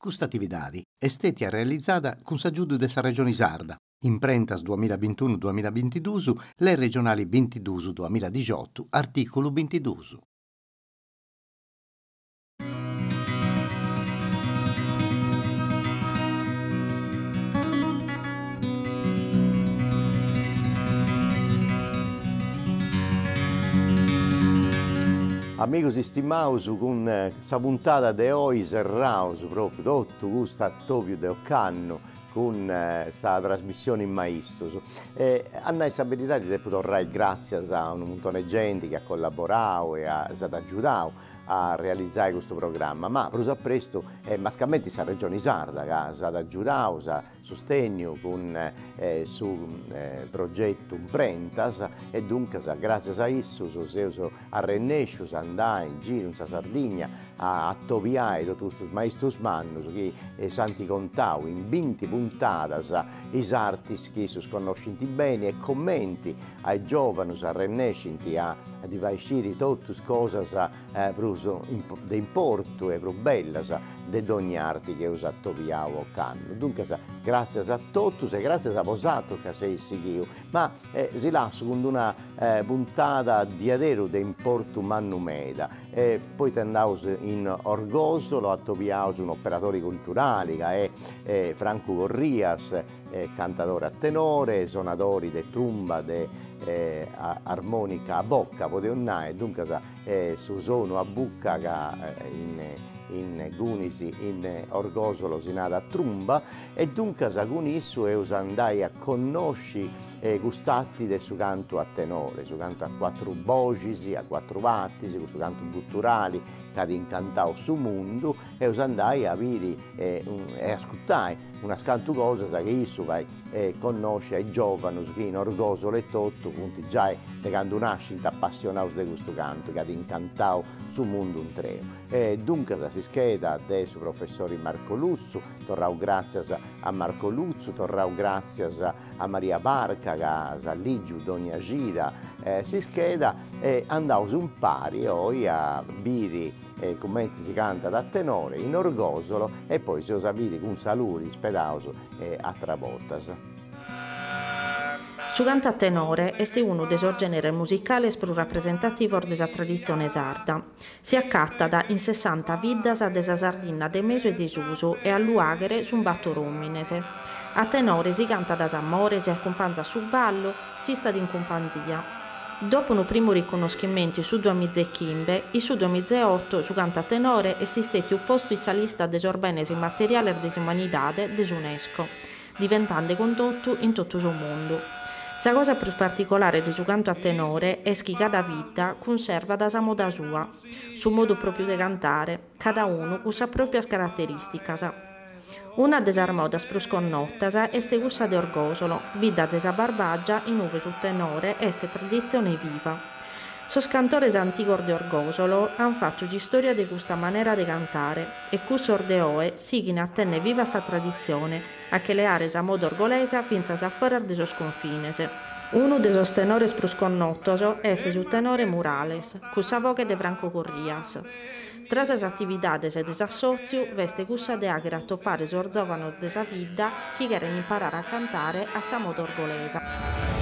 Custatividade estetia realizzata con s'aggiudo dessa regione sarda, imprentas 2021-2022, le regionali 22-2018, articolo 22. Amigos estimados, con questa puntata di oggi cerramos proprio tutto questo attopio del canno con questa trasmissione in maestros. Anna e Sabellità di poter grazie a un montone di gente che ha collaborato e ha aiutato a realizzare questo programma, ma per presto mascalmente la regione sarda che ha aiutato, ha sostegno con su progetto Imprentas e dunque grazie a isso sono arrennescio, andare in giro in Sardegna a topiare tutti questi maestros mannos che santi contau in 20 puntadas i artisti che sono conosciuti bene e commenti ai giovani arrennescenti a divacire tutte le cose di importo e belle di ogni arte che usa topiavo canno. Dunque grazie a tutti e grazie a Posato che sei seguito, ma si lascio con una puntata di adero di importo Mannumeda e poi andiamo in Orgosolo a topiare un operatore culturale che è Franco Corrias, cantatore a tenore, sonatori di tromba, di armonica a bocca, potevano dunque su sono a bucca che in Gunisi, in Orgosolo, si nata a tromba e dunque con isso io andai a conoscere gustati del suo canto a tenore, su canto a quattro voci, a quattro vatti, questo canto culturale che ha incantato su mondo e io andai a vedere e ascoltare una canto cosa che io vai conosce ai giovani che in Orgosolo e Totto già da quando nasce appassionato di questo canto che ha incantato su mondo intero. Dunque si scheda adesso professore Marco Luzzo, torrau grazie a Marco Luzzo, torrau grazie a Maria Barca, a Ligio Donia Gira, si scheda e andavo su un pari oggi a Biri commenti si canta da tenore in Orgosolo e poi se lo sapete con saluti, spedauso e a trabottas. Su canta a tenore è uno dei suoi generi musicali più rappresentativi della tradizione sarda. Si accatta in 60 viddas della Sardegna de meso e disuso e a luaghere su un batto ruminese. A tenore si canta da s'amore, si accompagna su ballo, si sta in companzia. Dopo un primo riconoscimento su 2005, in su 2008 su canta tenore è stato opposto in salista dei orbenes immateriali e dell'umanità dell'Unesco, diventando condotto in tutto il mondo. La cosa più particolare di su canto a tenore è che cada vita conserva da sa moda sua, su modo proprio di cantare, cada uno usa proprie caratteristiche. Una desarmoda sprusconnottasa è stegussa de Orgosolo, vida desabarbaggia in uve su tenore e se tradizione viva. Soscantores antigor de Orgosolo han fatto di storia di questa maniera di cantare e cus ordeoe sighin attenne viva sa tradizione, a che le are sa moda orgolesa finza sa forar de sos confinese. Uno de sos tenores sprusconnottoso è su tenore Murales, cussa voce de Franco Corrias. Tra le attività del disassozio, veste cussa de agere a toppare sorzovano de sa vida chi quieren imparare a cantare a sa moda orgolesa.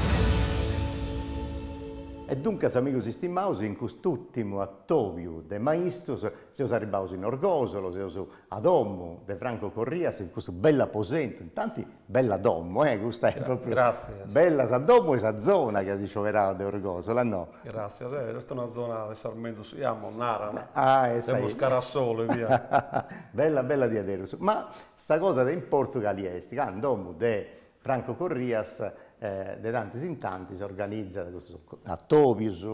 E dunque, amici stimaus, in quest'ultimo attovio de maestros, siamo arrivati in Orgosolo, siamo a Dommo de Franco Corrias, in questo bella posente, intanto bella Dommo, questa è proprio grazie. Bella sa Dommo e sa zona che si scioverà de Orgosolo, no? Grazie, questa è una zona che sarmento siamo, Nara, siamo Scarassolo e via. bella di Aderus, ma sta cosa de in portugaliesti, a Dommo de Franco Corrias, de tanti in tanti si organizza attopius,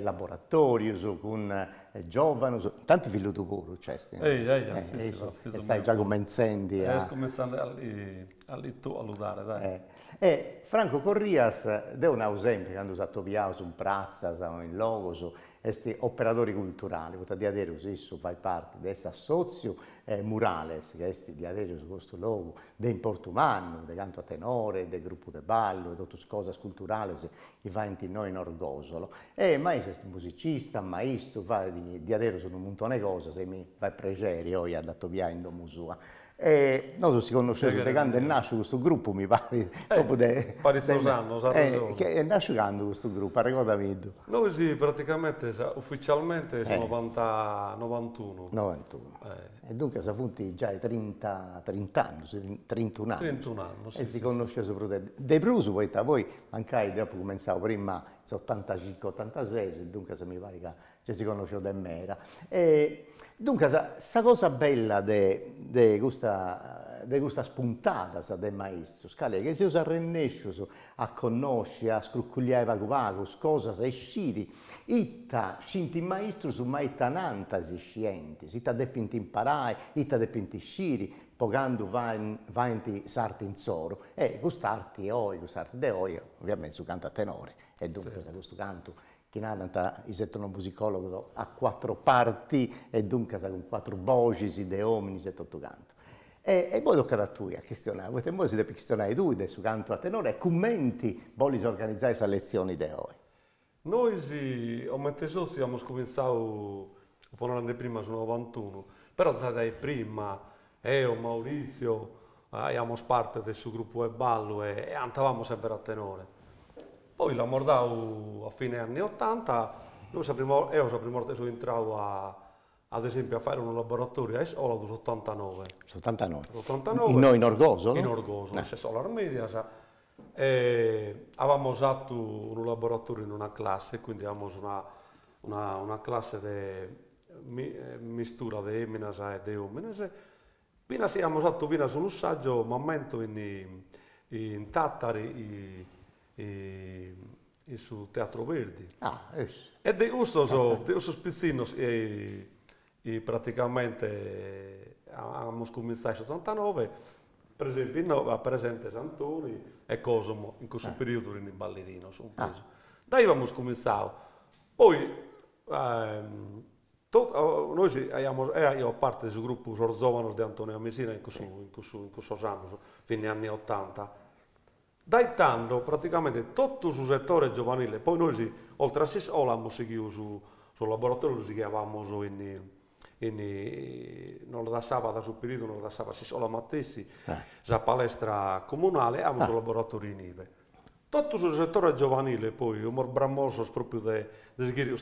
laboratorius, con giovani, tanti figli di coro, cioè, stai già cominciando a... all'usare, dai. Franco Corrias, de un esempio, quando si attopiava su un prazza, in logos, questi operatori culturali, potete dire adesso, questo fa parte di questo assozio Murales, che è di adesso questo luogo, di Importumanno, di canto a tenore, del gruppo de ballo, di tutte le cose culturali che fanno noi in Orgosolo. Ma è musicista, maestro, fa di quindi di adesso sono un montone di cose, se mi fa piacere, io ho dato via in domusua. E noi si conoscevamo da quando è nasce questo gruppo, mi pare. Pare che è nascendo questo gruppo, ricordami tu. Noi sì, praticamente, ufficialmente sono 91. 91. E dunque sono venuti già i 31 anni. 31 anni, sì. E si conosce soprattutto. De Bruso, poi mancai, dopo cominciavo prima, 85-86, dunque se mi pare che ci si conosce da mera. E dunque, questa cosa bella di questa spuntata del maestro, scale, che si usa a conoscere, a scruccugliare vago vago, cosa si sciri, itta scinti maestro su maita nanta si scienti, itta depinti imparai, itta depinti sciri, pogando vanti sarti in zoro. E quest'arte è oi, quest'arte de oi, ovviamente su canta tenore, e dunque sì. Questo canto in Alanta il settore musicologo a 4 parti e dunque con 4 voci de uomini 7-8 canto. E poi tocca a tu a questionare, questa è si deve questionare tu del suo canto a tenore e commenti, voglio organizzare questa lezione di oggi. Noi sì, ho messo abbiamo cominciato un po' l'anno prima, sul 91, però sai prima, io, Maurizio, abbiamo parte del suo gruppo e ballo e andavamo sempre a tenore. Poi l'ho mordato a fine anni 80, io sono prima volta entrato ad esempio a fare un laboratorio a scuola dell'89. 89. In Orgosolo? In Orgosolo, in Solar Media. Avevamo usato un laboratorio in una classe, quindi avevamo una classe di mistura di eminas e di uomines. Pina si abbiamo usato fino sull'ussaggio, un momento in Tattari, e sul Teatro Verdi. E di questo spizzino praticamente abbiamo cominciato nel 89, per esempio a presente Santoni e Cosimo, in questo periodo in ballerino. Da lì abbiamo cominciato. Poi noi abbiamo, io ho parte del gruppo Sorzovanos di Antonio Misina in questo anno, fine anni 80. Dai tanto praticamente tutto sul settore giovanile, poi noi oltre a 6 ore abbiamo seguito sul laboratorio, lo chiamavamo non da sabato sul periodo, non da sabato 6 ore mattina, la palestra comunale, abbiamo sul laboratorio in IVE. Tutto sul settore giovanile, poi io mi bramoso proprio di seguire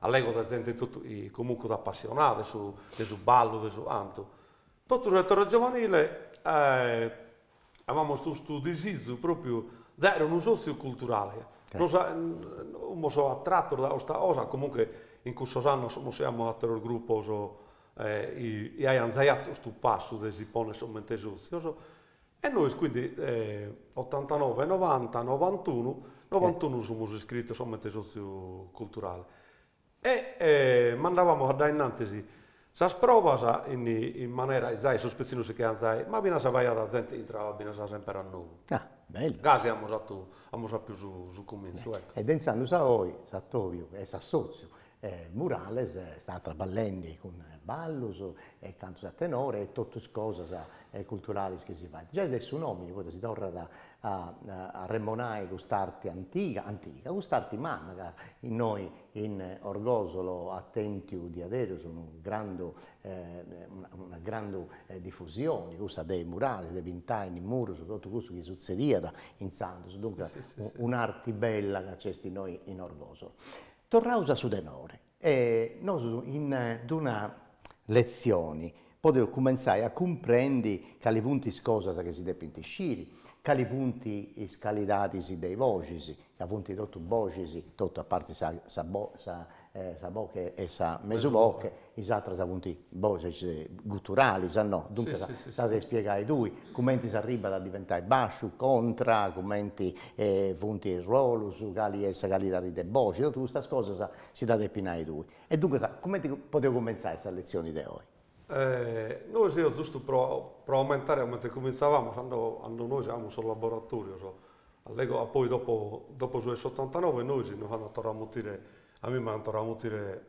all'ego della gente, comunque da appassionata, su ballo, su anto. Tutto sul settore giovanile, avevamo questo disizio proprio, era un socio culturale, non sono attratto da questa cosa, comunque in questo anno siamo a un gruppo e abbiamo iniziato questo passo che si pone solamente socio, e noi quindi 89, 90, 91 siamo iscritti solamente socio culturale. E mandavamo da innanzi sa sprova in maniera zai sospezzino si chiama zai, ma bina sa vai alla gente entrava bina sa sempre a nuovo. Bello. Casi abbiamo usato più su comincio. Ecco. E pensando sa oi, sa Tovio e sa Sozio, Murales sta traballando con ballo e canto a tenore e tutte cose culturali che si fanno. Già adesso nomi, poi si torna a Remonai quest'arte antica, quest'arte manna, in noi in Orgosolo attenti di adesso sono una grande diffusione, questa dei murali, dei pintani, muro, tutto questo che succedeva in Santos, dunque un'arte bella che c'è noi in Orgosolo. Torrausa su tenore, noi in una lezione potevo cominciare a comprendere quali punti cose che si depintisciri, quali punti scalidati dei vocisi, quali punti tutto vocisi, tutto a parte sa bocche e sa mesubocche, i altri sa punti vocisi gutturali, sa no, dunque sa se spiegare lui, commenti si arriva da diventare basso, contra, commenti punti il ruolo, su quali è la qualità dei voci, tutto questa cosa si dà depinare lui. E dunque come potevo cominciare questa lezione di oggi? Noi sì, giusto per aumentare, mentre cominciavamo, quando noi siamo sul laboratorio, poi dopo su 89 noi ci hanno tornato a dire, a me mi hanno tornato a dire,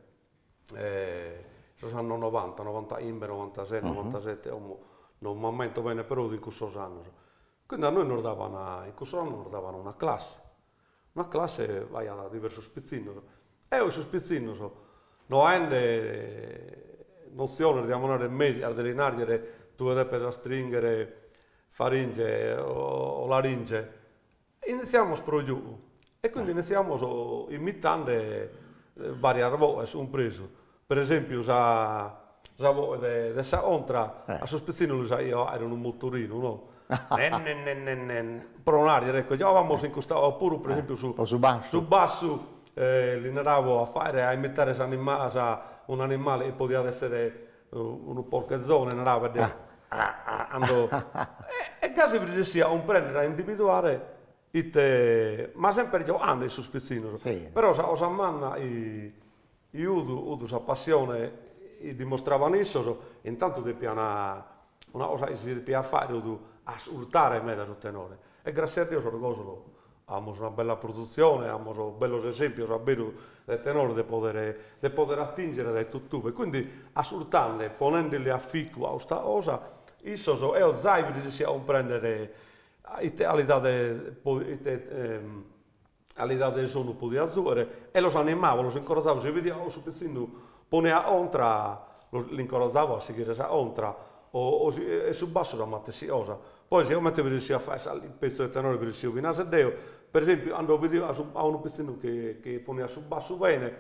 sono 90, 96, 97, non mi ammento bene però di questo anno. Quindi a noi non davano, in questo anno non davano una classe vai a diversi spezzini, e io su spezzini No rende nozione di ammonare media, delineare dove per stringere faringe o laringe. Iniziamo per giù e quindi iniziamo imitando varie voci, un preso. Per esempio, la voce di Saontra, a sospettino io ero un motorino, no? Però un'aria, ecco, già avevamo in questa, oppure per esempio su basso, li andavo a fare, a imitare un animale che poteva essere un porcazzone, andavo a dire, e così per sia un prendere a individuare, ma sempre io hanno il sospettino, però la manna io la passione dimostravano isso, intanto di piano una cosa che si deve fare, ascoltare me da sul tenore. E grazie a Dio su Orgosolo abbiamo una bella produzione, abbiamo un bello esempio, sapere del tenore di poter attingere dai tuttube. Quindi ascoltarle, ponendole a fico a questa cosa, isso è un zaino che si prende all'età del sonno un po' di azzurre e lo animavo, lo incoraggiavo, si vedeva un pezzettino poneva ontra, l'incoraggiavo a seguire la ontra, e sul basso la matessiosa. Poi sicuramente per riuscire a fare il pezzo del tenore per riuscire a vinare se Deo, per esempio andavo a vedere a un pezzino che poneva sul basso bene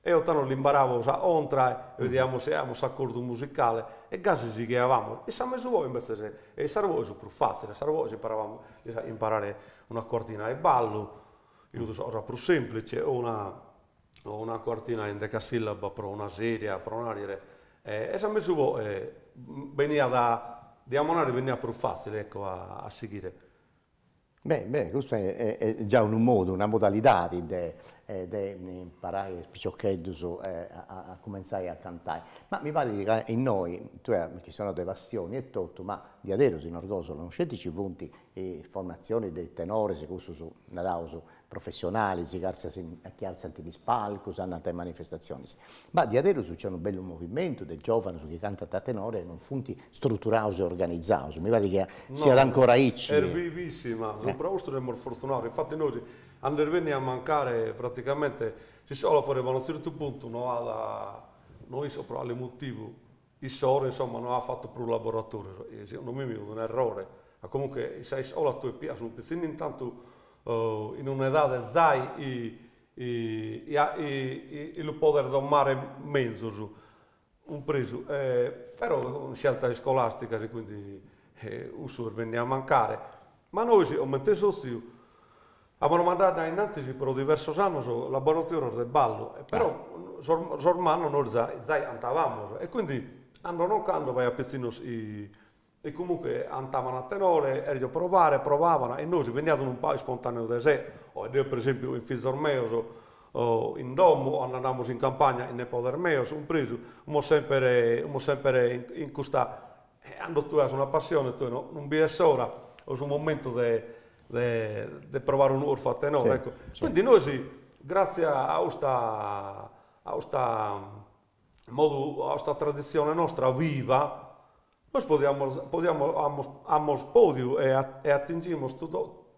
e io tanto l'imparavo a ontra e vediamo se abbiamo un accordo musicale e casi si chiamavamo e siamo su voi invece e sarvosi più facile, sarvosi imparavamo imparare una quartina di ballo, io sono più semplice, una quartina in decasillaba per una serie, per un'aria e siamo su voi. Veniva da ammonare, veniva più facile ecco, a seguire. Beh, questo è già un modo, una modalità di imparare picciocchetti a cominciare a cantare. Ma mi pare che in noi, tu che sono delle passioni e tutto, ma di adesso in Orgosolo non scendi ci punti formazioni del tenore, se questo su Nadauso professionali, si alza anche gli spalco, si hanno altre manifestazioni. Ma di adesso c'è un bello movimento del giovane che canta da tenore non funti strutturato e organizzato. Mi pare che no, sia ancora icci. È vivissima, il nostro è fortunato. Infatti noi andremo a mancare praticamente, se solo faremo a un certo punto, noi sopra all'emotivo, i sori insomma non ha fatto più laboratorio, secondo me è un errore. Ma comunque, sai solo la tua pia sul pezzino intanto. In un'età zai e lo poter domare mezzo su un preso, però è una scelta scolastica quindi uso venne a mancare, ma noi siamo messo abbiamo mandato in anticipo per diversi anni sul laboratorio del ballo, però sormano noi zai andavamo e quindi andavano quando vai a pezzino e comunque andavano a tenore, e provavano, e noi si venivano un paio spontaneo da sé. Io per esempio in Fisormeo, in Domo, andavamo in campagna, in Nepodermeo, un preso, sempre in questa... Quando tu hai una passione, tu non vi è ora, o un momento di provare un orfo a tenore. Sì, ecco. Sì. Quindi noi grazie a questa tradizione nostra viva, noi possiamo spodio e attingiamo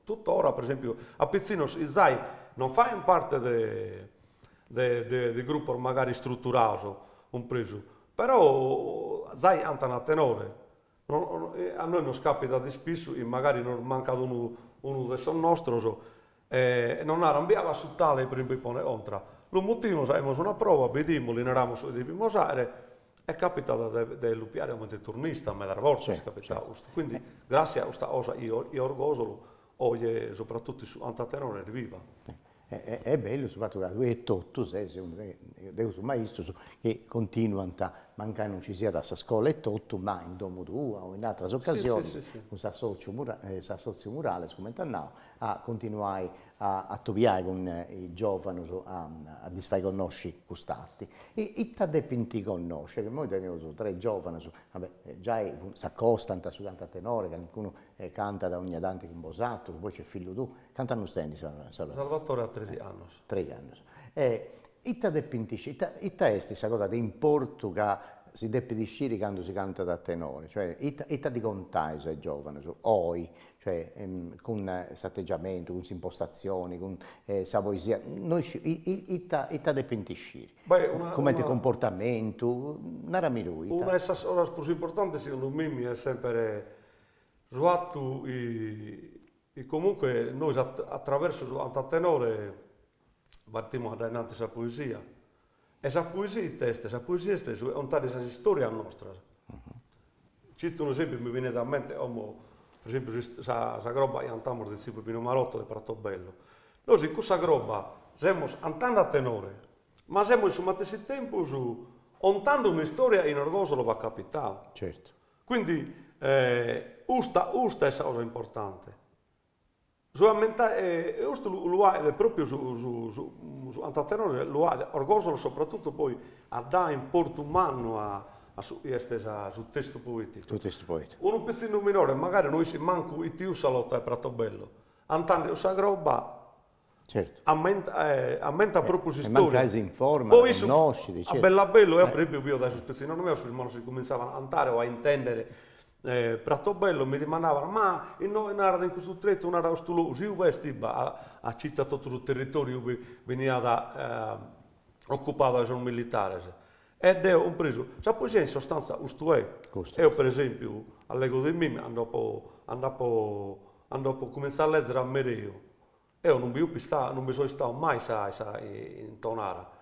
tuttora, per esempio, a Pizzinos i Zai non fanno parte del gruppo magari strutturato, compreso, però Zai andano a tenore, a noi non scapita di spesso e magari non manca uno del nostro, e non arrambiava su tale per esempio pone ontra. Lo motivo, abbiamo una prova, vediamo, li narramo su di Pimosare, è capitato di lupiare come turnista, ma da volta è capitato. Quindi, grazie a questa cosa, io Orgosolo, oggi soprattutto su Antaterone riviva. È bello, soprattutto che tu e tutto, sei un maestro che continua a mancare, non ci sia da questa scuola e tutto, ma in domo tua o in altre occasioni, un sassocio murale, come andavo, a continuare a topiare con i giovani, a disfare conosci costati. E ta depinti conosce, che noi teniamo tre giovani, vabbè, già si accostano su canta tenore, qualcuno canta da ogni dante composato, poi c'è figlio tu, cantano stendi, Salvatore a 3 anni. 3 anni. E ta depintisce, questa cosa di importo che si deve discire quando si canta da tenore, cioè età di contaisa è giovane, oi, cioè con satteggiamento, con impostazioni, con sa poesia, noi età di pentiscire, come di comportamento, non era lui. Una cosa importante secondo me è sempre sguatto e comunque noi attraverso il tenore partiamo da innanzi sa poesia. E la poesia stessa, è un tale di storia nostra. Cito un esempio, mi viene da mente, per esempio, questa roba che andiamo a dire Pino Marotto di Pratobello. Noi in questa roba siamo andando a tenore, ma siamo in questo tempo contando una storia in Orgosolo va capitale. Certo. Quindi, questa è una cosa importante. Questo lo è proprio su Antatenore, lo ha Orgosolo soprattutto poi a dare in porto umano sul testo poetico. Sul testo poetico. Un pezzo minore, magari noi si manco i tiu salotta e Pratobello. Antando questa roba certo. Aumenta proprio si storia. Manca si informa, conoscere. Certo. A Bellabello è proprio io dai suspezzini, non mi ho si cominciava a andare o a intendere. Pratobello mi domandavano, ma in Arada in questo tretto, in Arada Ostolosi, ha citato tutto il territorio che veniva occupato da un militare. Ed ho preso, la poesia in sostanza, io per esempio, all'ego di me, andavo a cominciare a leggere a Mereo. Io non mi sono stato mai in Tonara.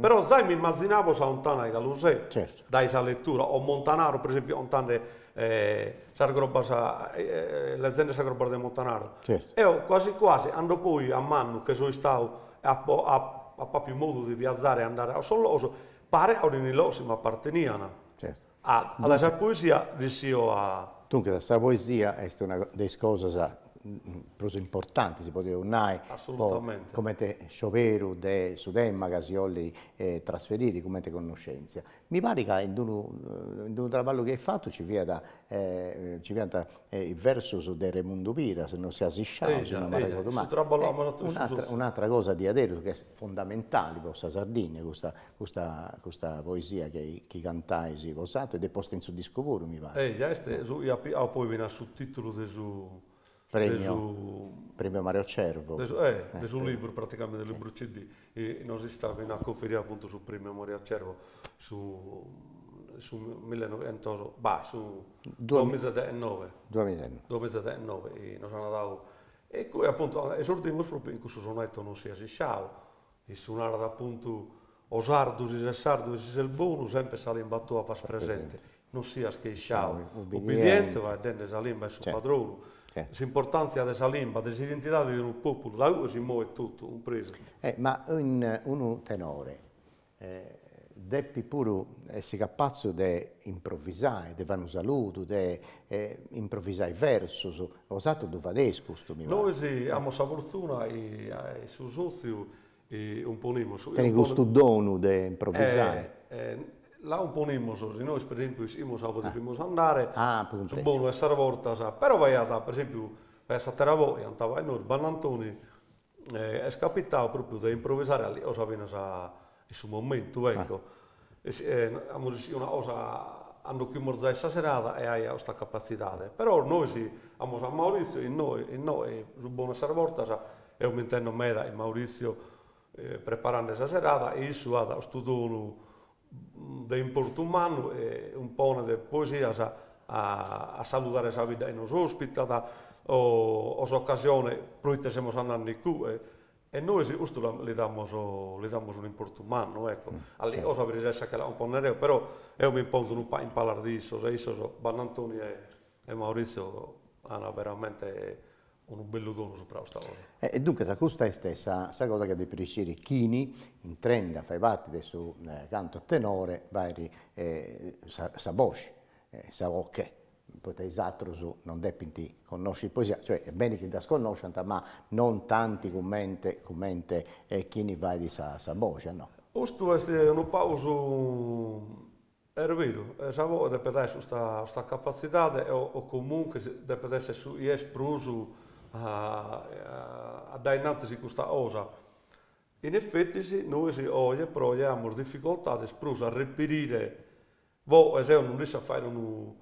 Però sai, mi immaginavo sa lontana che lo sei, dai sa lettura, o Montanaro per esempio, leggende sa groba di Montanaro. Certo. Io quasi quasi, andò poi a Mannu, che sono stato a proprio modo di viaggiare e andare a Solloso, pare a un'inilossi ma apparteniana. Certo. Alla sa poesia riuscivo a... Dunque, la sa poesia è una delle cose, sa... prosa importante, si può dire, assolutamente. Come te sciopero de Sudemma che si vuole trasferire, come te conoscenza. Mi pare che in un traballo che hai fatto ci sia il verso su de Raimondo Piras, se non si assisciava, se non mi ricordo male. Un'altra cosa di Adero che è fondamentale per questa Sardegna, questa poesia che cantai si posato ed è posta in suo disco pure, mi pare. Poi viene sul titolo del suo... Premio Mario Cervo. Sul libro, praticamente, del libro CD. E noi stiamo in a conferire appunto sul Premio Mario Cervo, su 1900, bah, su 2009. 2009. E noi siamo dato... E appunto, esordiamo proprio in questo sonetto non si assisciava. E suonare appunto, osardo, si è sardo, si è il buono, sempre sale in battuta, pas presente. Non si assisciava. Obbediente, va dentro, salimba e sul padrone. L'importanza della lingua, dell'identità di un popolo, da cui si muove tutto, compreso. Ma un tenore, deppi pure essere capace di improvvisare, di fare un saluto, di improvvisare il verso, ho usato il vadesco, questo mi pare. Noi abbiamo la fortuna e su socio un po' nimo. Tieni questo dono di improvvisare. Là un po' noi per esempio siamo sapendo andare, su buono è volta, però vai a per esempio, per Sateravo e andava in noi, Bannantoni, è scapitato proprio da improvvisare lì, cosa viene a questo momento, ecco. Abbiamo una cosa, hanno più morza questa serata e hai questa capacità, però noi siamo a Maurizio e noi, su buono è volta, e mi intendo me e Maurizio preparando questa serata e io vado a studiare di importo umano e un po' di poesia a salutare la vita e non ospitata o l'occasione per siamo andando qui e noi le diamo un importo umano, ecco. Io so che la un po' nereo, però io mi impongo un po' in parlare di questo, Bannantoni e Maurizio hanno veramente un bello dono sopra questa cosa. Dunque, questa è stessa cosa che depreciare Chini, in trenda, fai parte del suo canto a tenore, vai sa voce, sa ocche, potete esatto su, non depinti, conosci poesia, cioè è bene che da sconoscianta, ma non tanti commenti Chini vai di sa voce, no? Questo è un pauso... È vero, sapevo che deve essere questa capacità o comunque deve essere esploso a dare innanzi questa cosa. In effetti noi abbiamo difficoltà di esplorare, a reperire Voi, se non riesci a fare un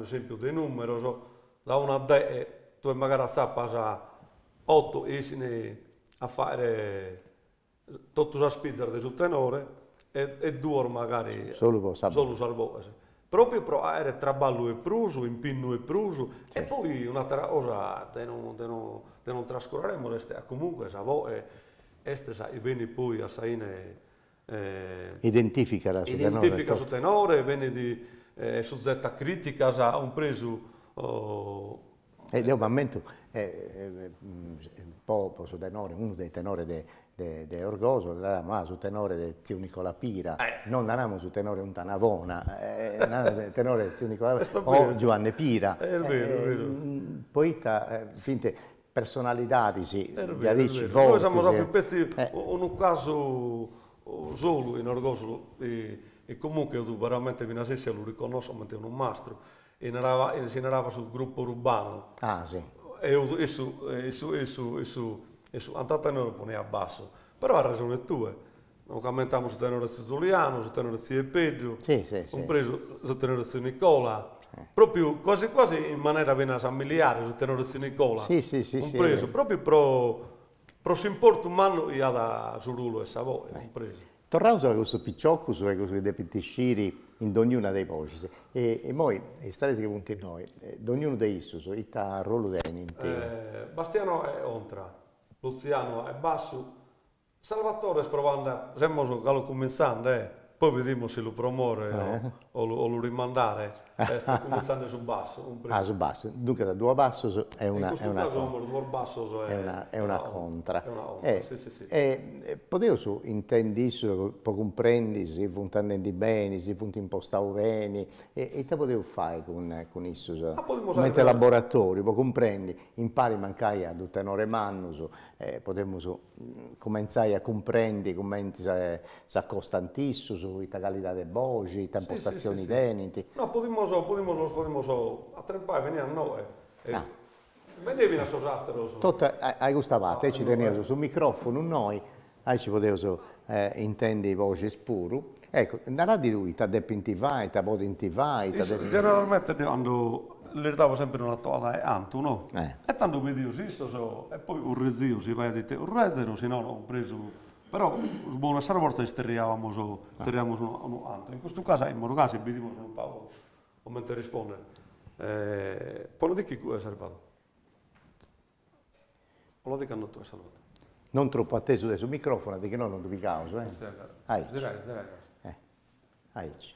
esempio di numero, so, da una a 10, tu magari stai a passare 8 esine a fare tutto la spizzare sul tenore e 2 magari solo salvo. Proprio per avere traballo e pruso, impinno e pruso, certo. E poi un'altra cosa che non trascorreremo, comunque e viene poi a Saine identifica la sua identifica tenore, viene di soggetta critica, sa un preso... posso tenore, uno dei tenori di Orgosolo, l'avamo su tenore di zio Nicola Pira, non l'avamo su tenore un Tanavona, tenore di zio Nicola Pira, o Giovanni Pira. Poeta, sinte, personalità di sì, da 10 volte. Noi siamo proprio pezzi, un caso solo in Orgosolo, e comunque tu veramente vieni a sessia lo riconosco, ma è un mastro, e si narrava sul gruppo urbano. Ah, sì. E su Antatenore pone a basso, però ha ragione tue. Non commentiamo sul tenore siciliano, sul tenore di Pedro, compreso sul tenore di Nicola, proprio quasi quasi in maniera vena familiare sul tenore di Nicola, compreso proprio pro s'importo umano e da Zurulo e Savoia, compreso. Tornando a questo picciocco, su questo depitisciri in ognuna dei poci, e poi, stare che punti noi, ognuno dei issus, il ruolo dei Bastiano è ontra, Luciano è basso, Salvatore sprovanda, siamo allo cominciando, poi vediamo se lo promore o lo rimandare, sta cominciando sul basso. Sul basso, dunque da due basso è una contra. Potevo su intendi, può comprendi se funzionano bene, se funzionano impostati bene, e te potevo fare con isso, come laboratorio, può comprendi, impari mancare ad un tenore mannuso, potremmo cominciare a comprendere come si accosta antissus, la qualità delle voci, le impostazioni deniti. No, potremmo a 3 pai venire a 9. Vedevi la sosatero. Hai gustavate, ci tenevo sul microfono noi, ci potevo intendi i voci spuru. Ecco, da di lui, ti depintivai, ti potintivai. Generalmente quando le davo sempre una tolata e anto, no? E tanto mi dico, sì, e poi un rezio si va a dire, un rezio, se no ho preso... Però, buona volta stirriavamo un anto. In questo caso, in modo caso, vediamo se non parlo, come ti risponde. Poi di chi è salvato? Poi di chi non è salvato? Non troppo atteso adesso il microfono, perché noi non dobbiamo causa. Aici.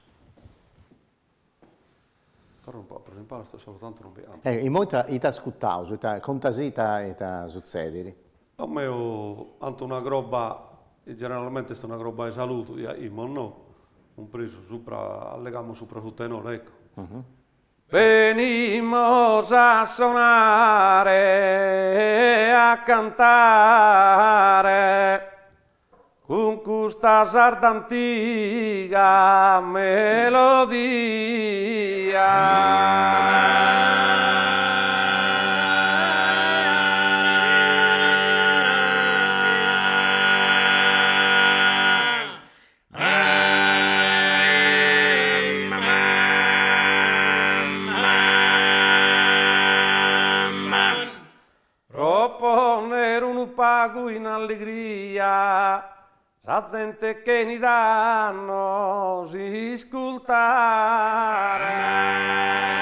Torno un po', per esempio, sto salutando non più. In molti ti ascoltavo, contasita e ti succedere. No, ma io, anto una roba... Generalmente è una roba di saluto, io no, un preso sopra, allegamo sopra sul tenore, ecco. Venimos a sonare, a cantare, con questa sardantica melodia. In allegria, la gente che ne danno si ascoltare.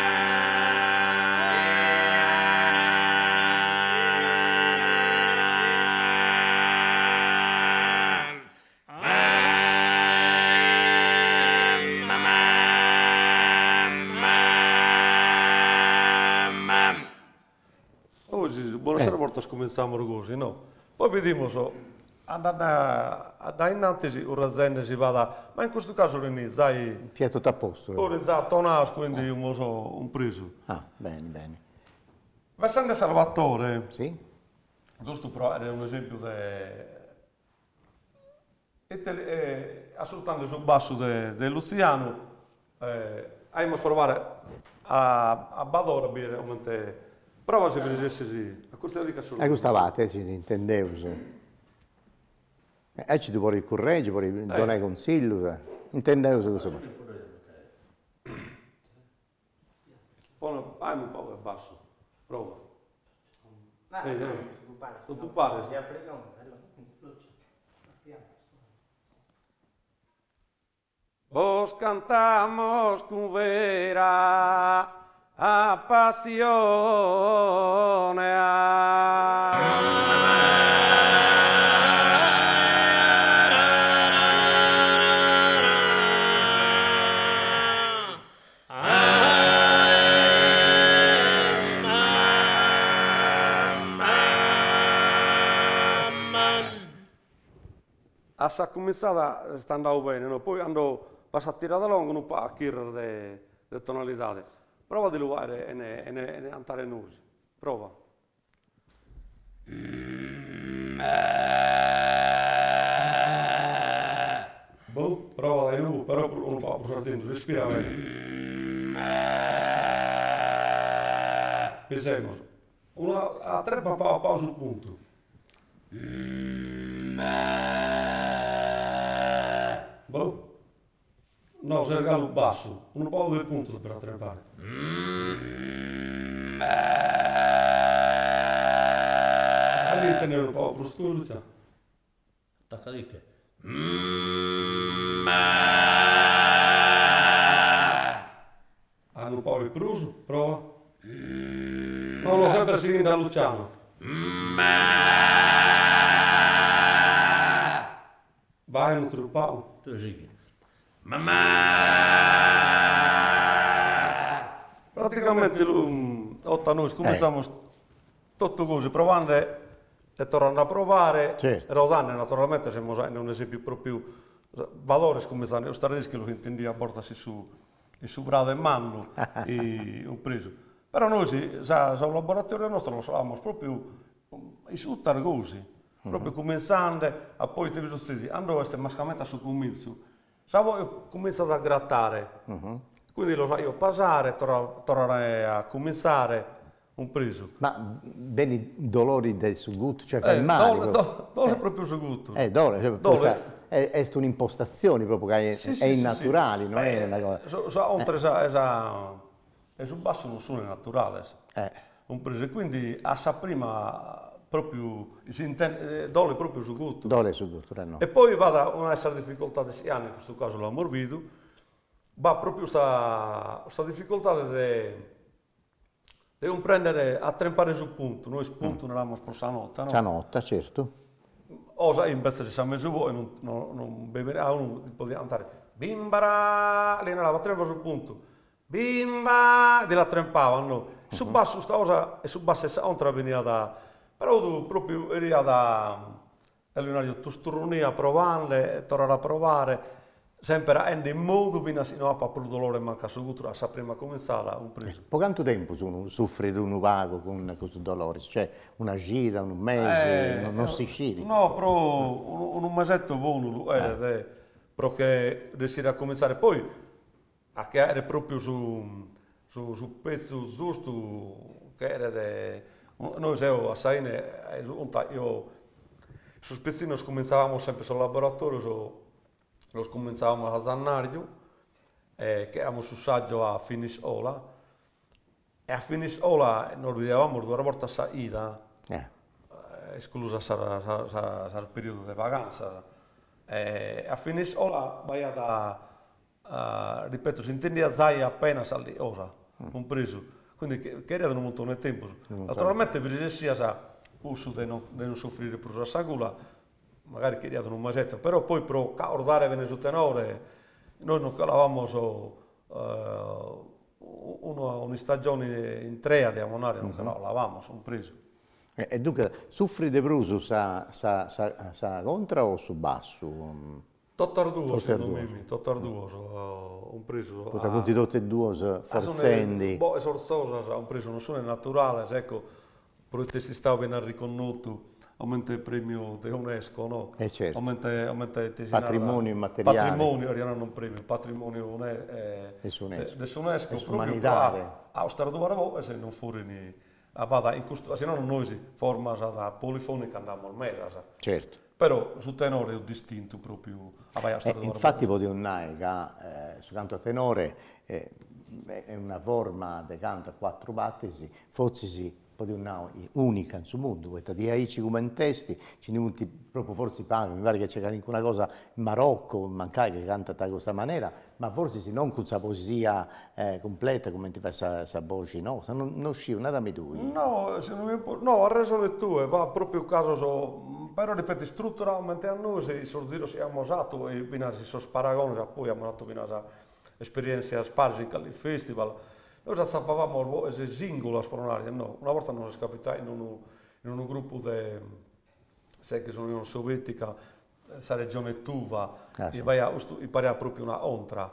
Oggi, buonasera, cominciamo così, no? Poi vediamo, andando innanzi, ora si vada, ma in questo caso sai... Ti è tutto a posto. Ora già tonas, quindi un preso. Ah, bene, bene. Ma San Salvatore... Sì? Giusto però, era un esempio di... Assolutamente sul basso di Luciano, abbiamo provato a badare ovviamente... Prova se presenza sì, a cortesia di Cassulo. Gustavate, ci intendevo. Ci devo ricorreggere, vorrei donare consiglio. Intendevo questo. Fammi un po' basso, prova. Non tu pare. Non ti frega un bello, Vos cantamos con vera a passione. Essa cominciata sta andando bene, no? Poi andò passata tirata lunga, non può acquisire le tonalità. Prova di luare e andare in uso. Prova. Boh, prova di luare, però non può portarti, respira bene. Pensiamo. Una a tre pausa un punto. Boh. No, se il gallo basso, un po' di punto per attrapare. Devi tenere un po' per studio. Attacca di che? Hanno un po' di pruso, prova. Non lo sempre si da Luciano. Vai, non truppavo. Tu sei Mamma! Praticamente noi cominciamo tutto così, provando e tornando a provare. Certo. E Rosanne naturalmente siamo un esempio proprio valore, come stanno i stradeschi lo intendi a portarsi su brado e mano e ho preso. Però noi sul laboratorio nostro lo sapevamo proprio su targosi, proprio cominciando a poi te lo stessi. Andò questa mascamenta sul comincio. Ho cominciato a grattare, quindi lo so io passare, tornare a cominciare un preso. Ma vedi dolori del sugutto, cioè fai male? Dolore proprio sugutto. Dolore. È un'impostazione proprio che è, sì, è innaturale, sì, sì. Non è una cosa... Oltre è sul basso non sono naturale. Un preso, quindi a sa prima... proprio, dole proprio su gutto. Dole su gutto, no. E poi va una difficoltà di 6 anni, in questo caso l'ha morbido, va proprio questa difficoltà di prendere a trempare sul punto, noi spunto non l'abbiamo sposta notte, no? Notte, certo. Osa, invece di San su e non bevere, uno può andare, bimba, lei non la trempava sul punto, bimba, e la trempavano. Su basso sta cosa, e su basso è veniva da... Però tu proprio eri da Leonardo, tu struni a provare, e tornare a provare, sempre in modo fino a per il dolore manca su tutto, la prima cominciata un preso. Per quanto tempo soffri di un vago con questo dolore? Cioè una gira, un mese, non si sciri? No, però un mesetto buono, perché riuscire a cominciare. Poi, a che era proprio su pezzo giusto, che era di... Noi siamo a Saine, io su spezzino cominciavamo sempre sul laboratorio, lo cominciavamo a Zannario, che eravamo su saggio a Finisola, e a Finisola non vedevamo 2 volte a Saida, esclusa il periodo di vacanza. A Finisola ripeto, si intendeva Zai appena saliosa, compreso. Quindi che erano un montone di tempo. Naturalmente per l'esercizio di non soffrire per la sagula, magari che erano un masetto, però poi per cordare venne su tenore, noi non calavamo una stagione in 3 di ammonare, non calavamo, sono preso. E dunque, soffri di bruso sa contra o su basso? Tottarduo, secondo me, tottarduo, un preso. Potete avuti tutti e due, forzendi. Boh, è sorzosa, un preso, non sono naturale, ecco, però te si stava ben riconosciuto, aumenta il premio di Unesco, no? Certo. Aumenta il patrimonio immateriale. Patrimonio, erano un premio, patrimonio dell'Unesco, proprio qua, a Ostarduo, se non fuori se no noi forma da polifonica andiamo al mera, certo. Però sul tenore è un distinto proprio. Infatti, potevo dire che sul canto a tenore è una forma di canto a quattro battiti, forse sì, un po' di un'unica nel mondo, questa di Aici come in testi, ci ne proprio forse mi pare che c'è anche una cosa in Marocco, mancai che canta in questa maniera, ma forse se non con questa poesia completa come ti fa questa voce, no? Non usciva nada me tu. No, no, ha reso le tue, va proprio il caso, però in effetti strutturalmente a noi se il siamo usato e fino a questo sparagone, poi abbiamo fatto fino a esperienza sparsa in Cali Festival. Noi già stavamo a essere singoli a spronare, no, una volta non si capitava in un gruppo dell'Unione Sovietica, la regione Tuva, sì. E pareva proprio una ontra,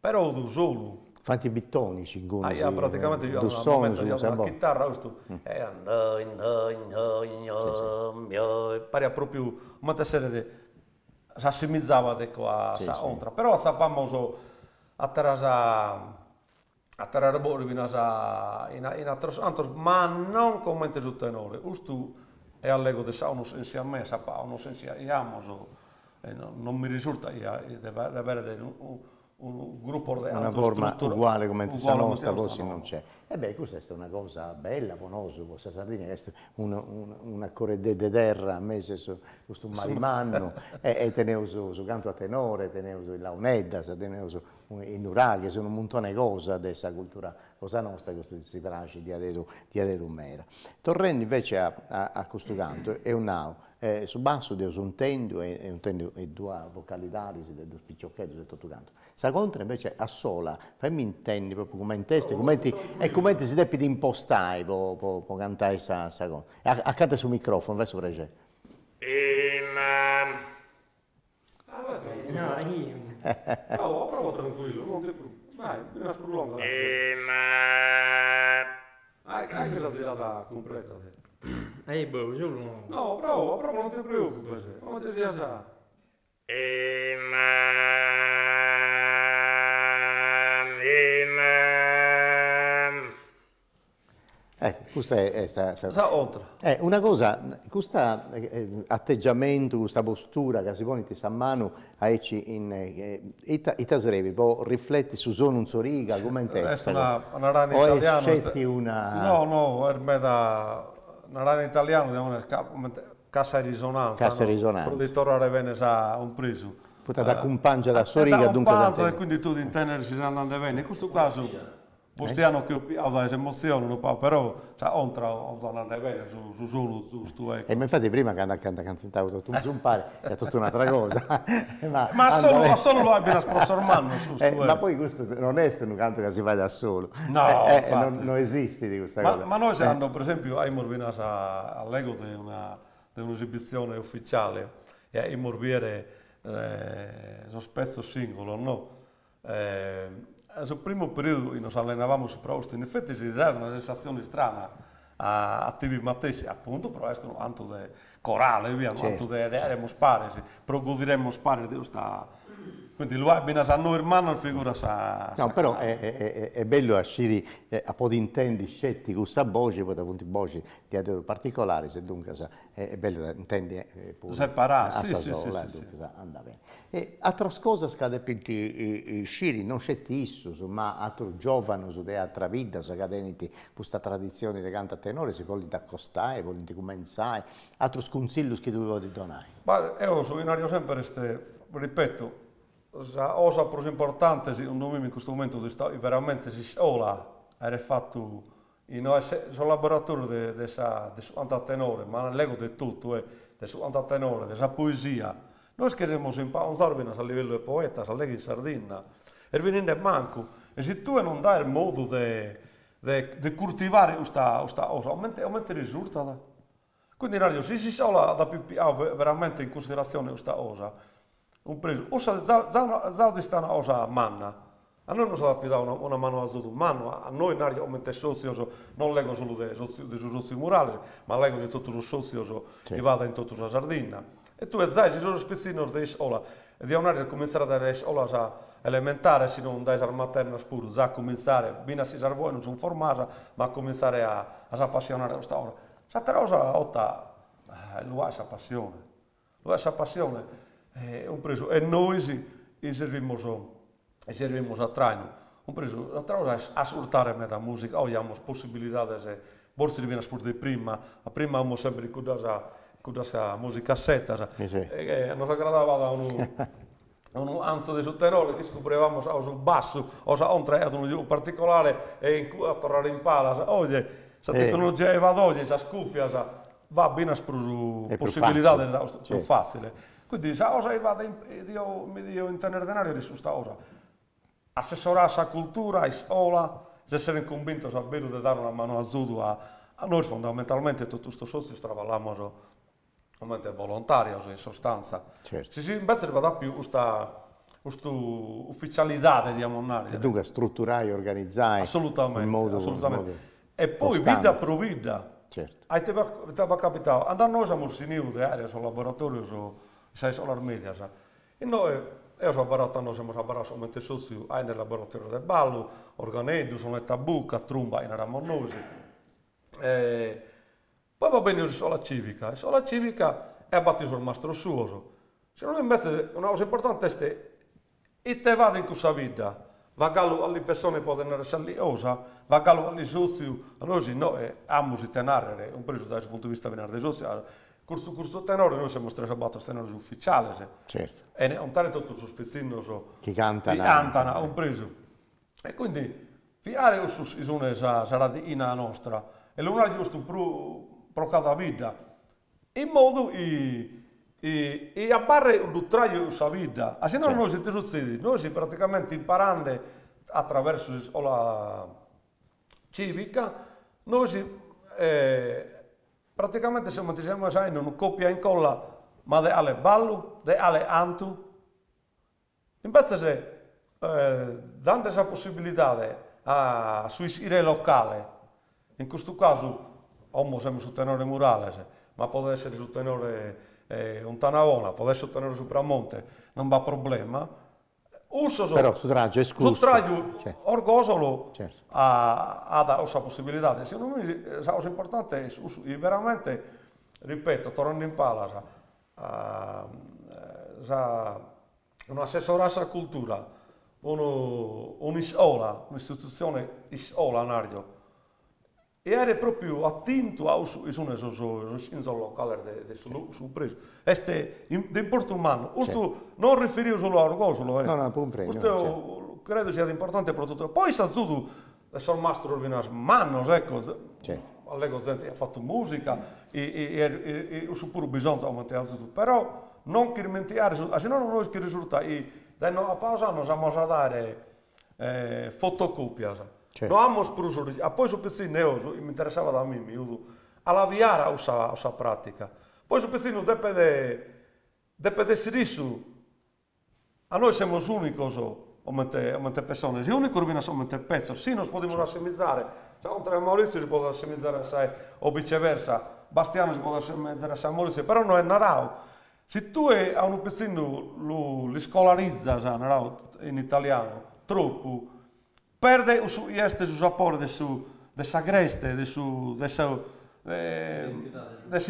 però da solo. Fatti bittoni, cingoni, praticamente io avevo una chitarra, pareva proprio una serie, si assimilizzava a questa ontra, però stavamo a terra. A Terrarabori in altri, ma non come il tenore. Ustu è all'ego di Saunus insieme a me, Saunus insieme a Amoso. Non mi risulta di avere un gruppo di una forma uguale come il nostra, forse non c'è. E beh, questa è una cosa bella, bonosa, questa Sardegna, questa è una correde di terra, a me stesso, questo marimanno, e tenevo su canto a tenore, tenevo la unedda, tenevo in Nuraghi, sono un montone di cose di questa cultura, cosa nostra, che si piace di Adelumera. Tornando invece a questo canto, è un nao, su basso di un tendo e due vocalità, due spicciochetti di tutto canto. Sa contra invece a sola, fammi intendi proprio come in testa, come ti si deve di impostare per cantare questa cosa. Accade sul microfono, vai sopra c'è. No, io. No, provo tranquillo, non ti preoccupare. Vai, prima sprulonga. Anche la serata completa. Boh, giuro. No, provo, non ti preoccupare. Non ti sia già. Questa è una cosa, questo atteggiamento, questa postura che si pone a mano, i tasrevi, poi rifletti su sono un soriga, come in testa. È una rana italiana. No, è una rana italiana, è una cassa di risonanza. Cassa di risonanza. Il produttore Revenes ha un preso. Potete accompagnare la soriga, dunque. Quindi tu di tenersi andando bene. In questo caso. Bostiano che ha delle emozioni, però oltre a andare bene, su solo, su e infatti prima che cantavo tu mi pare, è tutta un'altra cosa. Ma solo lo abbia trasformato su ma poi questo non è un canto che si fa da solo. No, non esiste di questa cosa. Ma noi siamo, per esempio, a Morvinasa all'ego di un'esibizione ufficiale, e a Morviere sono spezzo singolo, no? Nel primo periodo in cui ci allenavamo su Proust, in effetti si dava una sensazione strana a Tibi Mattesi, appunto, però è un canto di corale, via, un canto di eremo sparesi, però godiremo sparesi di questa. Quindi lui ha un hermano e figura sa. No, però è bello asciri a po' di intendi scetti questa voce, poi da punti voci di adoro particolari, se dunque è bello intendi separare, sì, anda bene. E altra cosa scade pinti sciri non scetti issus, ma altro giovane su de altra vita, sa cadeniti questa tradizione di canta tenore, se vuoi ti accostare, vuoi ti comenzare, altro sconsiglio che dovevo ti donare. Ma io sono sempre ripeto. La cosa più importante, secondo me, in questo momento è veramente sola, era fatto il collaboratore di questo tenore, ma l'ego di tutto, di questo tenore, di questa poesia. Noi scherziamo a livello di poeta, a livello di Sardegna, e venendo manco. E se tu non dai il modo di coltivare questa cosa, aumenta il risultato. Quindi, se si sola da PPA veramente in considerazione questa cosa, un preso, o già sta una cosa manna, a noi non si dà più una mano a tutto, mano a noi aumenta il sozioso, non leggo solo dei sozi murali, ma leggo di tutto il sozioso che vada in tutta la Sardegna. E tu sai, ci sono spezzini di scuola, e di un'area cominciare a dare scuola elementare, se non dai al materno spuro, già cominciare, bene a si servono, non sono formata, ma cominciare a appassionare a questa ora. Questa cosa otta, lui ha questa passione, E noi serviamo a traino, compreso, através ascoltarme da música, olhamos possibilidades e bolsa de vinas por de prima vamos sempre com essa música seta, nos agradava da un anzo de soterole che scoprivamo a un basso, a un tre, a un particolare e a tornare in pala, oggi questa tecnologia evadoglia, questa scuffia, va bene a possibilità, più facile. Quindi questa cosa mi dio in tenere denaro di questa cosa, assessorare la cultura, la scuola, essere convinto di dare una mano a noi fondamentalmente tutto questo socio lavorano ovviamente volontario in sostanza. Certo. Si invece va da più questa ufficialità di ammonare. E dunque strutturare e organizzare assolutamente, in modo... Assolutamente. In modo e poi costante. Vita per vita. Certo. A te va capitato, andando noi siamo sinistri, sul laboratorio, sai solar media, sa. E noi... Io sono abbarato, noi siamo abbarati solamente soci, hai nel laboratorio del ballo, organetti, sonetta bucca, tromba, in ramonosi. Poi va bene la scuola civica è abbattuta sul mastro suo. Secondo me invece una cosa importante è che te vada in questa vita, vagalo alle persone possono essere lì, vagalo alle soci, allora noi amo si tenere, un preso dal punto di vista dei soci. Questo tenore, noi siamo stati abbattuti a tenore ufficiale, certo. E un tale tutto il spezzino che cantano, un preso. E quindi, fare questa radina nostra, e l'una giusto per cada vita, in modo che abbarre l'utraio questa vita. Se no, certo. Noi siete succedi, noi siamo praticamente imparando attraverso la scuola civica, noi si, praticamente siamo in una coppia in colla, ma di alle ballo, di alle antu. Invece se dando questa possibilità a suicire locale, in questo caso siamo sul tenore Murales, ma può essere sul tenore Ontanavona, può essere sul tenore Supramonte, non va problema. Uso però sul traggio escluso. Sul traggio certo. Orgosolo certo. Ha questa possibilità. Secondo me la cosa importante è veramente, ripeto, tornando in pala, un assessore alla cultura, un'iscola, un'istituzione iscola, Nario, e era proprio attinto a questo locale sul preso. Questo è importante umano. Questo non riferivo solo a Orgosolo. No, no, un premio. Questo credo sia importante per tutto. Poi sa tutto, sono mastro di una mano, ecco. Allego gente ha fatto musica e ho pure bisogno di aumentare tutto. Però non dimenticare, se no non che risulta. Da una pausa non siamo a dare fotocopia. Certo. Non abbiamo spruso, e poi su pezzino mi interessava da me, all'avviare a questa pratica. Poi su pezzino deve essere a noi siamo l'unico, come persone, se l'unico rovina solamente il pezzo, se non si può assimizzare, se non tra Maurizio si può assimizzare sai, o viceversa, Bastiano si può assimizzare a San Maurizio, però non è narau. Se tu a un pezzino lo scolarizza in italiano, troppo, perde il suo sapore, la sua cresta, la sua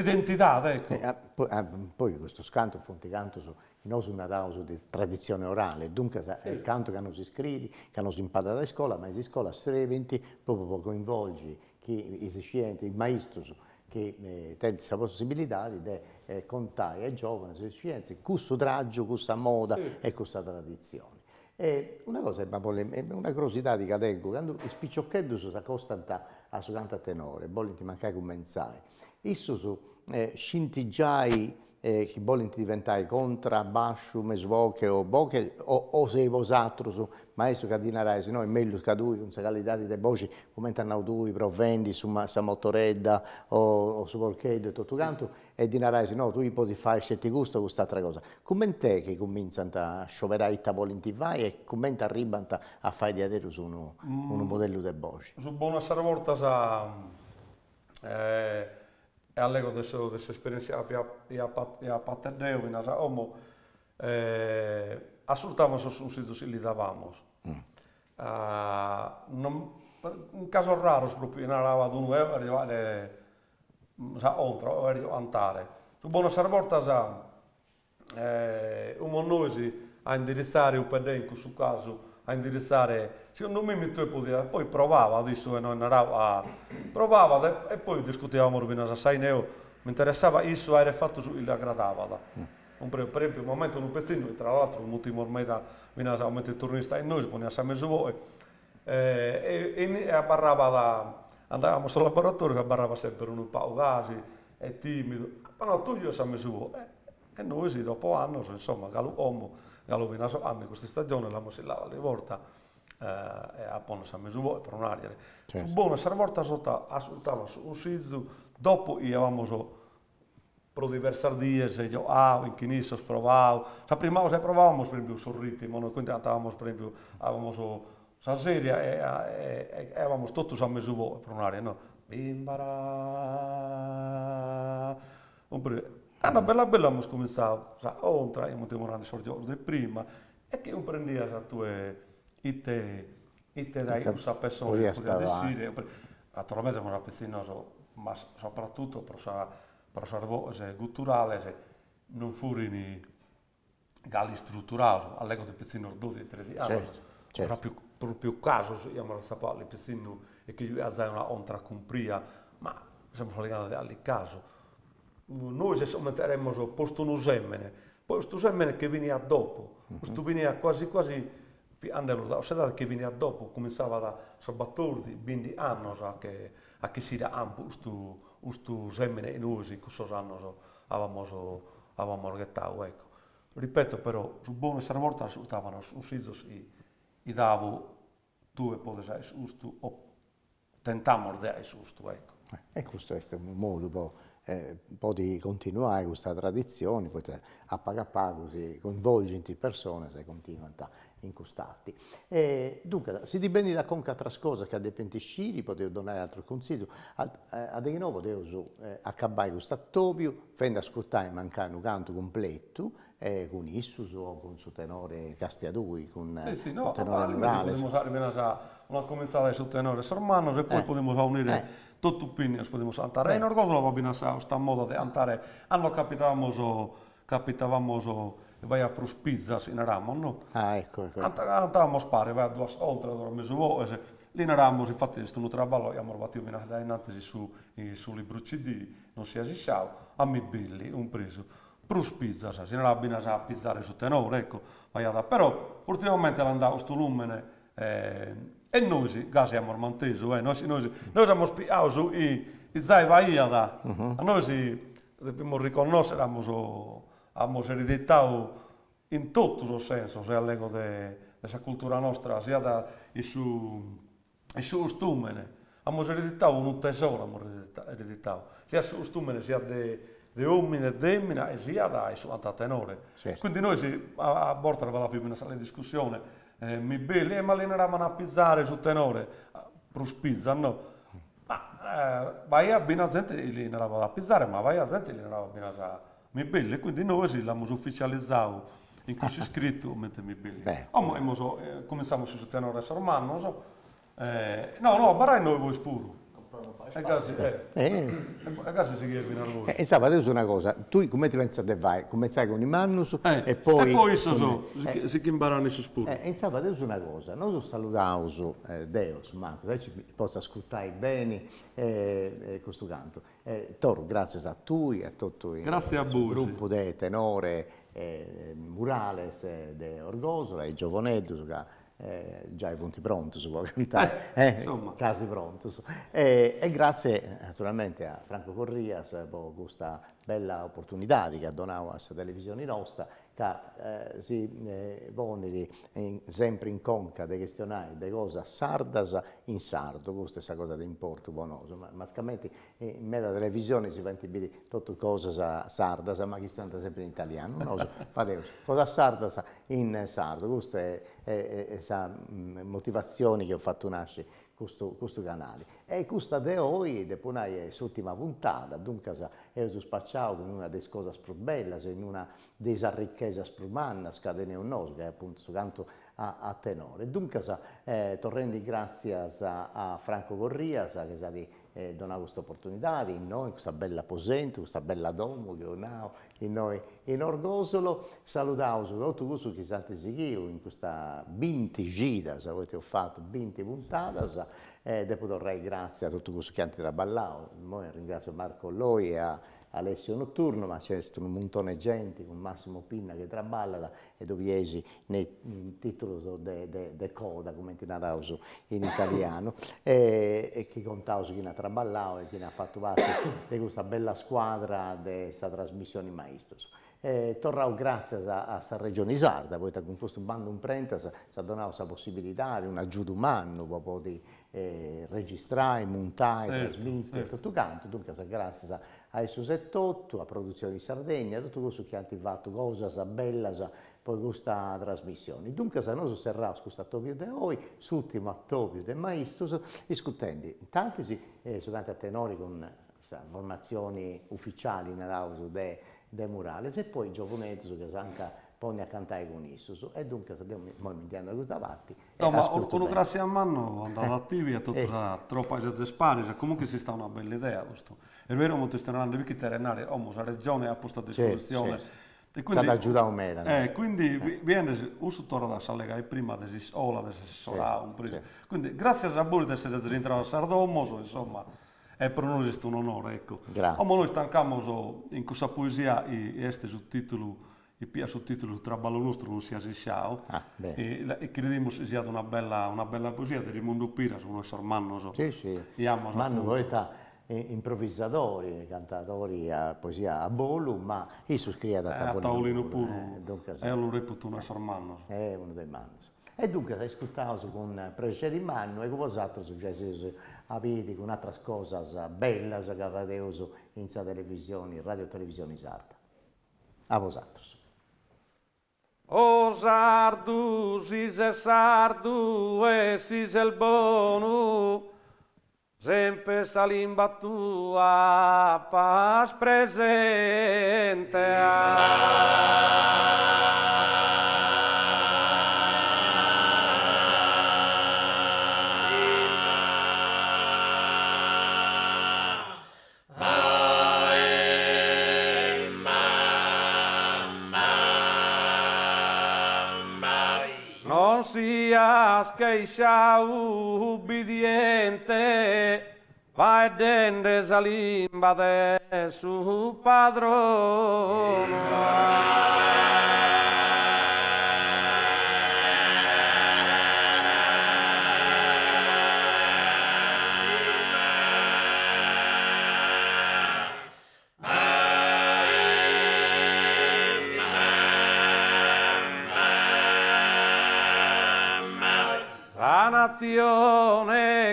identità. Ecco. Poi questo canto, fonte canto, non è una di tradizione orale, dunque sì. È il canto che hanno iscritti, che hanno imparato da scuola, ma in scuola si eventi proprio coinvolge i scienziati, il maestro, che ha la possibilità di contare ai giovani, ai scienziati, questo traggio, questa moda sì. E questa tradizione. Una cosa è una curiosità che tengo, quando il spicciochetto si accostanta a suo canto a tenore, volenti mancare commensare, esso scintigiai che volenti diventare contrabbascio, mesvoche o boche o se vosatro su maestro cardinale, se no è meglio che lui, con qualità di voci come tannaudui, provvendi su massa motoredda o su polchetto e tutto canto, e dinarai, se no tu puoi fare se ti gusta quest'altra cosa. Come te che cominciano a scioperare i tavolini vai e come arrivano a fare di adere su un modello di voci? Su buona sarvolta sa... E allego adesso questa esperienza a Paterneo, in casa Omo, assolutamente su un sito si li davamo. Un caso raro, proprio in Arava di un euro, arrivare a Ontra, o a Antare. Su buona sarvolta, un monnosi a indirizzare un PD in questo caso, a indirizzare, secondo me mi poteva, poi provava adesso e non era, provava e poi discutevamo rovinata, sai Neo, mi interessava isso, era fatto su, gli aggradava. Per esempio un momento in un pezzino, e tra l'altro un motivo ormai da venire il turnista e noi sponiamo a mezzo voi, e abbarrava da, andavamo sul laboratorio e abbarrava sempre un po' quasi, è timido, però tu io a mezzo voi, e noi sì, dopo anni, insomma, gallo-omo, Galovinaso anni questa stagione, la mosillava le volte e appone a mezzo per un aria. Certo. Buona servolta ascoltava su un sizzo, dopo avevamo so, per diverse die, se io in chinisso provavo, la prima cosa provavamo per esempio sul ritmo, noi quindi andavamo per esempio, avevamo so, sa seria e avevamo tutto a mezzo per un aria, no? Bimbara, una bella abbiamo cominciato, o entriamo in un sorgio di prima, e che un prendia la tua idea, dai, non sapessimo cosa dire. Naturalmente è una pizzina, ma soprattutto per sarvose culturale, se non furono gali strutturali, all'eco di pizzino 12-13 anni, era più caso, abbiamo saputo le pizzine e che aveva una ontra compria, ma siamo legati al caso. Noi ci metteremmo posto un semene, poi questo semene che veniva dopo, questo veniva quasi andato, che veniva dopo, cominciava da 14, 20 anni a che si era questo semene e noi in questo anno avevamo orchettato. Ecco. Ripeto però, su buone servolta stavano su Sizos e davo due potesai susto o tentammo di susto. Ecco. E questo è un modo un po' di continuare questa tradizione, poi a pago si coinvolgenti persone se continuano a incustarti. Dunque, si dipende da conca trascosa che a depentisciri potevo donare altro consiglio, a dei no potevo accabbare questo attopio, fendo ascoltare mancare un canto completo, con Issus o con suo tenore Castiadui, con sì, no, tenore Murales. Abbiamo cominciato sul tenore Sormano e poi potremmo unire tutto Pinna, potremmo andare in Orgosolo, va bene, sta moda di andare, hanno capitavamo vai a Prospizza in Ramon, no? Ecco. Andavamo a spare, vai a due oltre, a mezzo lì in Ramon, infatti, sto traballo, abbiamo lavorato sul libro CD, non si esisciava, a me billi, un preso. Prospizza, se non abbia a pizzare sul tenore, ecco, però, ultimamente andavo sto lumene e noi, quasi abbiamo manteso, noi siamo spiati su i zai vaiada, noi si dobbiamo riconoscere, abbiamo ereditato in tutto il senso, se all'ego della cultura nostra, sia dai suoi costumi, abbiamo ereditato un tesoro, sia sui costumi, sia di uomini e demmina e sia dai suoi tenore. Certo. Quindi noi a volte eravamo più in discussione, mi belli, ma lì non eravamo a pizzare sul tenore, prospizzano. Ma vai a bina gente lì non eravamo a pizzare, ma vai a gente lì non eravamo a pizzare. Mi belli, quindi noi l'abbiamo ufficializzato in cui si è scritto mentre mi belli. Cominciamo sul tenore Sormano, no, barai noi voi spuro. E casa si chiede nervoso. Insomma, adesso una cosa, tu come ti pensi a vai? Cominciai con i Mannus e poi... E poi si imbarano i suoi insomma, adesso una cosa, noi salutiamo Deus, Marco, se ci possa ascoltare bene questo canto. Toro, grazie a tu e a tutto il gruppo di tenore Murales di Orgosola e Giovaneddu, già i fonti pronti si può cantare, casi pronti. E grazie naturalmente a Franco Corrias per questa bella opportunità che ha donato a questa televisione nostra, che si pone sempre in conca dei questionari, delle cose sardas in sardo, questa è una cosa di importo buonoso, ma mascamente in mezzo alla televisione si fanno tutte cose sardas, ma che stanno sempre in italiano, non so, fate cosa sardas in sardo, questa è la motivazione che ho fatto nascere questo canale. E questa di oggi, dopo una ultima puntata, dunque io spacciavo con una delle cose più belle, in una delle ricchezze più umane che abbiamo noi, che è appunto questo canto a tenore. Dunque, torrendo grazie a Franco Corrias, che sa di donare questa opportunità, di noi, questa bella posente, questa bella domo che abbiamo in noi in Orgosolo. Salutiamo tutti su chi salti seguivo in questa 20 gita, se avete fatto 20 puntate, dopo torrei grazie a tutti quelli che hanno lavorato. Noi ringrazio Marco Loi e a Alessio Notturno, ma c'è un montone di gente con Massimo Pinna che traballa e doviesi nei titoli de coda, come ti narravo in italiano, e che contavo su chi ha traballato e chi ha fatto parte di questa bella squadra di questa trasmissione maestros. Torrao grazie a questa regione sarda, poi con questo bando in prenta si è donata questa possibilità di un aggiudo umano proprio di registrare, montare, trasmettere, certo. Tutto canto. Dunque grazie a suo 78, a Produzioni Sardegna, a tutto questo che hanno fatto cosa bella poi questa trasmissione. Dunque noi serramo questo topico di oggi, l'ultimo topico di maestros, discutendo tanti sono tanti a tenori con formazioni ufficiali in Arauso De Murales e poi giovanetto che anche pone a cantare con Issus e dunque abbiamo movimentato questa parte. No, ma quello grazie a Manno andato attivi a tutta troppa gente sparisce, comunque si sta una bella idea questo. È vero molto strano che terrenare, la regione ha posto a disposizione. E quindi aiutato meno. Quindi viene uso torno da Salega prima di Sola, di Sola, quindi grazie a voi di essere rientrato a Sardomo, insomma. È per noi è un onore, ecco. Grazie. Ma noi stancamo in questa poesia e sottotitolo il sottotitolo Traballo nostro non si asciao. E crediamo sia una bella poesia di Raimondo Piras, un nostro hermano. Sì, sì. Hermano poeta improvvisatori, cantatori a poesia a Bolu, ma Gesù scrive da Paolino Puro. E lo reputo un nostro hermano. È uno dei manos. E dunque hai ascoltato con Prece di Manno e come altro successo avete con altre cose belle che avete usato in televisione, radio televisione sarda. A voi altri. O sardu, si se sardu e si se il buono, sempre sa limba tua, pas presente. Che ciao ubbidiente va dende salimba de su padrone.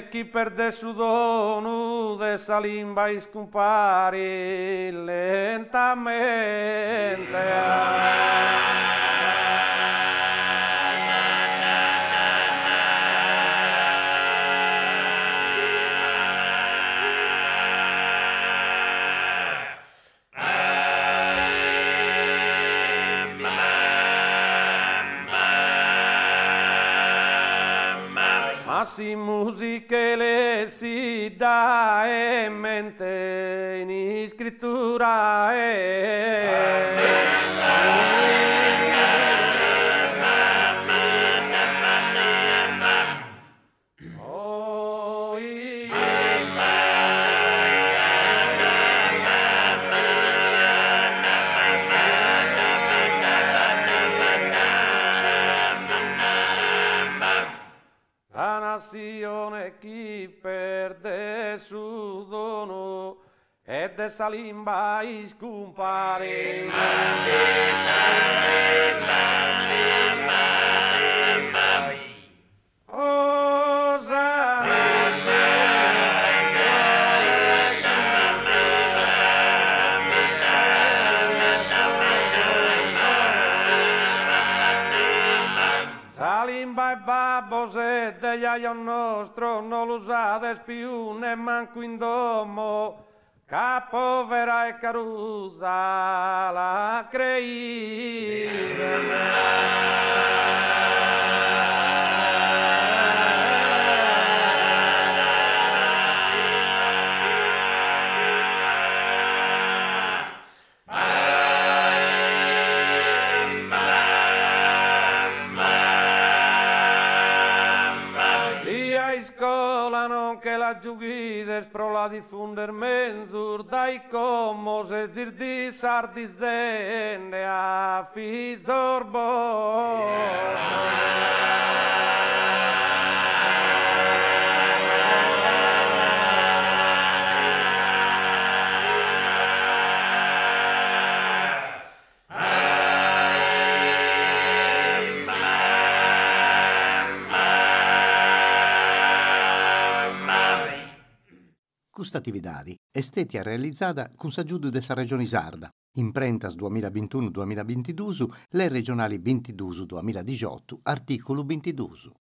Chi perde su dono de salimba e scompare lentamente. Si musiche le si dà e mente in scrittura salimba e scompare. Salimba e babose dell'aio nostro non l'usate più né manco in domo. Capovera e carusa la crei. ajugides pro la difunder mensur daicomos ezir di sardizende a fisorbo. Attividade estetia realizzata con s'aggiudo dessa regione sarda, imprentas 2021-2022, le regionali 22-2018, articolo 22.